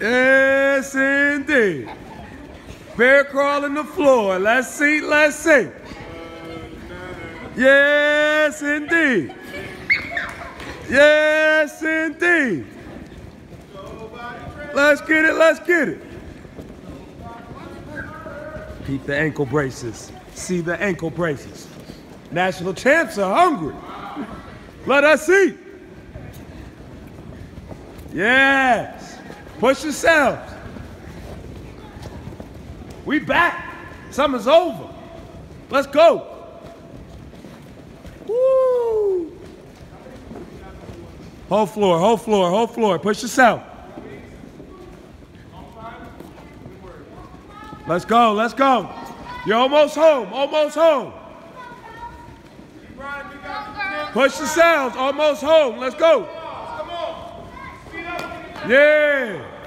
Yes, indeed. Bear crawling the floor. Let's eat, let's eat. Yes, indeed. Yes, indeed. Let's get it, let's get it. Keep the ankle braces. See the ankle braces. National champs are hungry. Let us eat. Yes. Push yourselves. We back. Summer's over. Let's go. Woo. Whole floor, whole floor, whole floor. Push yourself. Let's go, let's go. You're almost home, almost home. Push yourselves, almost home. Let's go. Yeah.